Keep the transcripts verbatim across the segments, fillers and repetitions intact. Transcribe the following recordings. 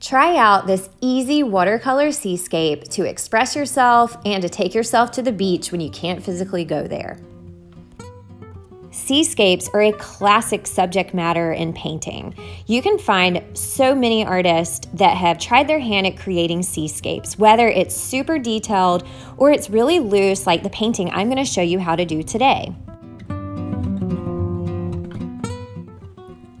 Try out this easy watercolor seascape to express yourself and to take yourself to the beach when you can't physically go there. Seascapes are a classic subject matter in painting. You can find so many artists that have tried their hand at creating seascapes, whether it's super detailed or it's really loose, like the painting I'm going to show you how to do today.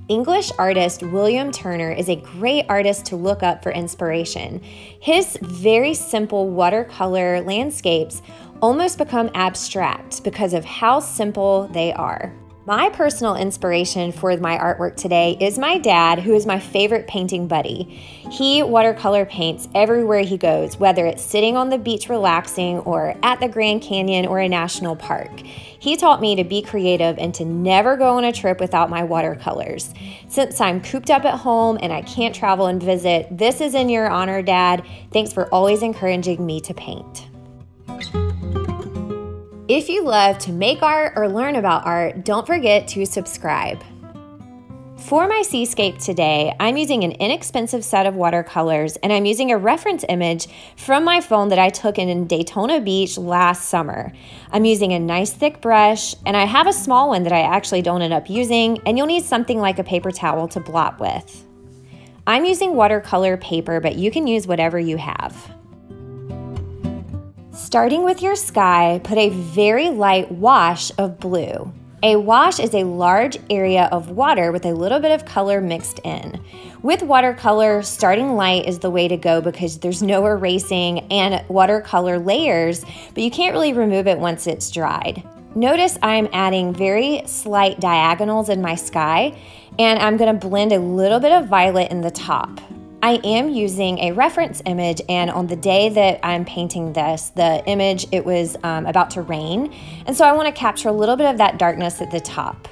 English artist William Turner is a great artist to look up for inspiration. His very simple watercolor landscapes almost become abstract because of how simple they are. My personal inspiration for my artwork today is my dad, who is my favorite painting buddy. He watercolor paints everywhere he goes, whether it's sitting on the beach relaxing or at the Grand Canyon or a national park. He taught me to be creative and to never go on a trip without my watercolors. Since I'm cooped up at home and I can't travel and visit, this is in your honor, Dad. Thanks for always encouraging me to paint. If you love to make art or learn about art, don't forget to subscribe. For my seascape today, I'm using an inexpensive set of watercolors, and I'm using a reference image from my phone that I took in Daytona Beach last summer. I'm using a nice thick brush, and I have a small one that I actually don't end up using, and you'll need something like a paper towel to blot with. I'm using watercolor paper, but you can use whatever you have. Starting with your sky, put a very light wash of blue. A wash is a large area of water with a little bit of color mixed in. With watercolor, starting light is the way to go because there's no erasing and watercolor layers, but you can't really remove it once it's dried. Notice I'm adding very slight diagonals in my sky, and I'm going to blend a little bit of violet in the top. I am using a reference image, and on the day that I'm painting this, the image, it was um, about to rain, and so I want to capture a little bit of that darkness at the top.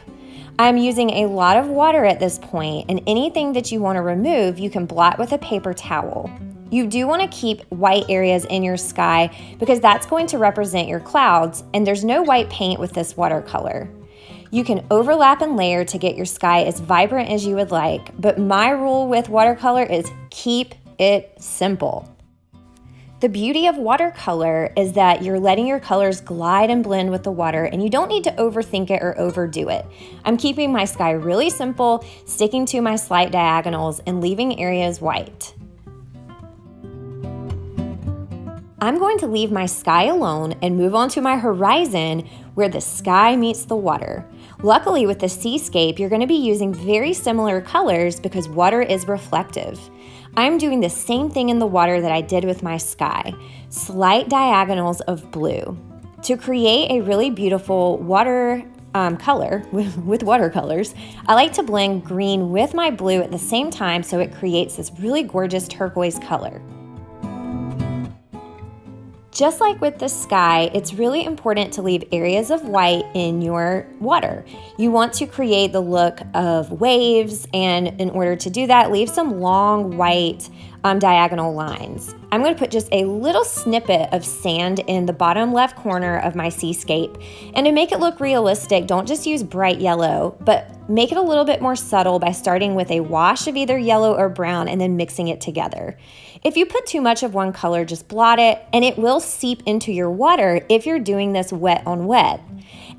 I'm using a lot of water at this point, and anything that you want to remove, you can blot with a paper towel. You do want to keep white areas in your sky because that's going to represent your clouds, and there's no white paint with this watercolor. You can overlap and layer to get your sky as vibrant as you would like, but my rule with watercolor is keep it simple. The beauty of watercolor is that you're letting your colors glide and blend with the water, and you don't need to overthink it or overdo it. I'm keeping my sky really simple, sticking to my slight diagonals, and leaving areas white. I'm going to leave my sky alone and move on to my horizon where the sky meets the water. Luckily, with the seascape, you're going to be using very similar colors because water is reflective. I'm doing the same thing in the water that I did with my sky, slight diagonals of blue. To create a really beautiful water um, color with watercolors, I like to blend green with my blue at the same time so it creates this really gorgeous turquoise color. Just like with the sky, it's really important to leave areas of white in your water. You want to create the look of waves, and in order to do that, leave some long white um, diagonal lines. I'm going to put just a little snippet of sand in the bottom left corner of my seascape, and to make it look realistic, don't just use bright yellow, but make it a little bit more subtle by starting with a wash of either yellow or brown and then mixing it together. If you put too much of one color, just blot it, and it will seep into your water if you're doing this wet on wet.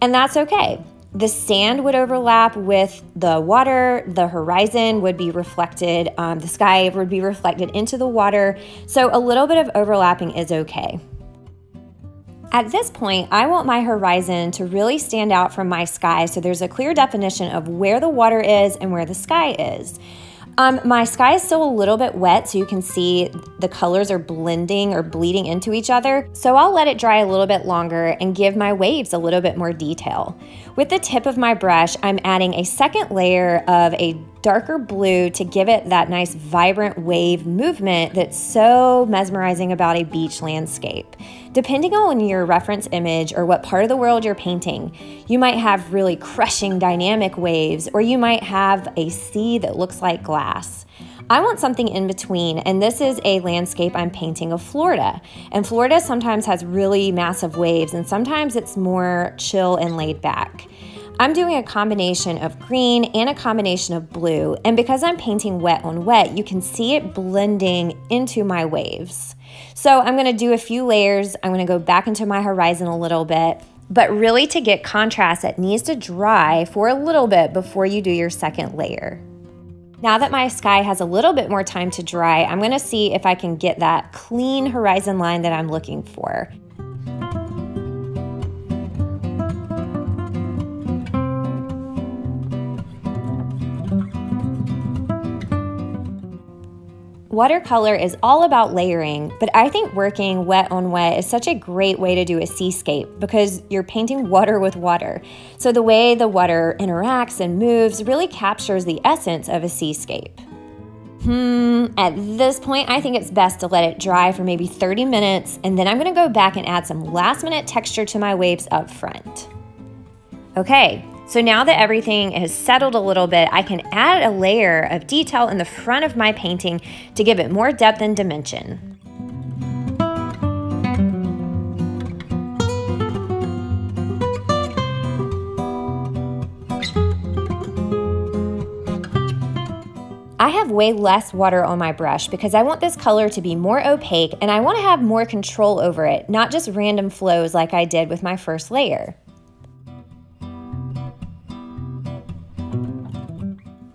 And that's okay. The sand would overlap with the water, the horizon would be reflected, um, the sky would be reflected into the water, so a little bit of overlapping is okay. At this point, I want my horizon to really stand out from my sky, so there's a clear definition of where the water is and where the sky is. Um, my sky is still a little bit wet, so you can see the colors are blending or bleeding into each other. So I'll let it dry a little bit longer and give my waves a little bit more detail. With the tip of my brush, I'm adding a second layer of a darker blue to give it that nice vibrant wave movement that's so mesmerizing about a beach landscape. Depending on your reference image or what part of the world you're painting, you might have really crushing dynamic waves, or you might have a sea that looks like glass. I want something in between, and this is a landscape I'm painting of Florida. And Florida sometimes has really massive waves, and sometimes it's more chill and laid back. I'm doing a combination of green and a combination of blue, and because I'm painting wet on wet, you can see it blending into my waves. So I'm gonna do a few layers. I'm gonna go back into my horizon a little bit, but really to get contrast, it needs to dry for a little bit before you do your second layer. Now that my sky has a little bit more time to dry, I'm gonna see if I can get that clean horizon line that I'm looking for. Watercolor is all about layering, but I think working wet on wet is such a great way to do a seascape because you're painting water with water. So the way the water interacts and moves really captures the essence of a seascape. Hmm, at this point, I think it's best to let it dry for maybe thirty minutes, and then I'm gonna go back and add some last minute texture to my waves up front. Okay. So now that everything has settled a little bit, I can add a layer of detail in the front of my painting to give it more depth and dimension. I have way less water on my brush because I want this color to be more opaque and I want to have more control over it, not just random flows like I did with my first layer.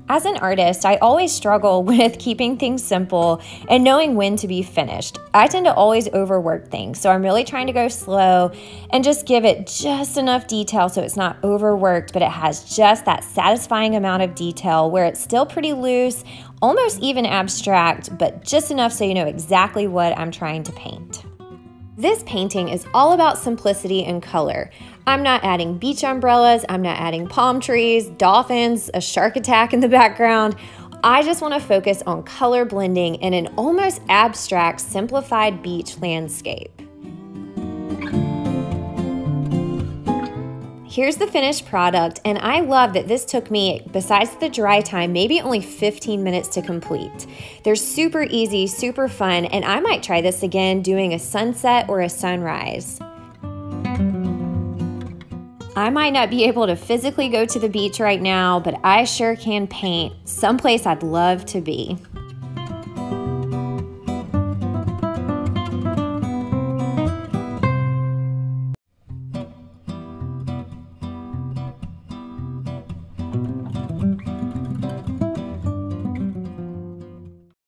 As an artist, I always struggle with keeping things simple and knowing when to be finished. I tend to always overwork things, so I'm really trying to go slow and just give it just enough detail so it's not overworked, but it has just that satisfying amount of detail where it's still pretty loose, almost even abstract, but just enough so you know exactly what I'm trying to paint. This painting is all about simplicity and color. I'm not adding beach umbrellas, I'm not adding palm trees, dolphins, a shark attack in the background. I just want to focus on color blending in an almost abstract, simplified beach landscape. Here's the finished product, and I love that this took me, besides the dry time, maybe only fifteen minutes to complete. They're super easy, super fun, and I might try this again doing a sunset or a sunrise. I might not be able to physically go to the beach right now, but I sure can paint someplace I'd love to be.